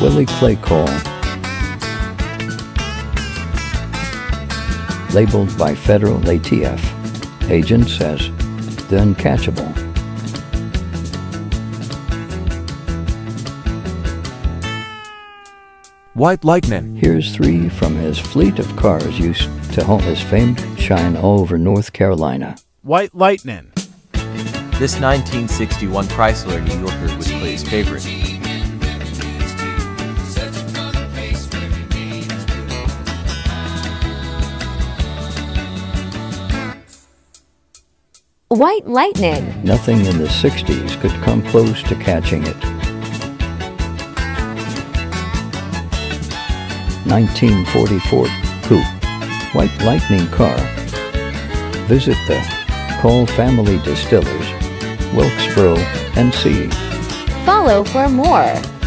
Willie Clay Call, labeled by federal ATF agents as the uncatchable. White Lightning. Here's three from his fleet of cars used to haul his famed shine all over North Carolina. White Lightning. This 1961 Chrysler New Yorker was Clay's favorite. White Lightning. Nothing in the 60s could come close to catching it. 1944 coupe, White Lightning car. Visit the Call Family Distillers, Wilkesboro, NC. Follow for more.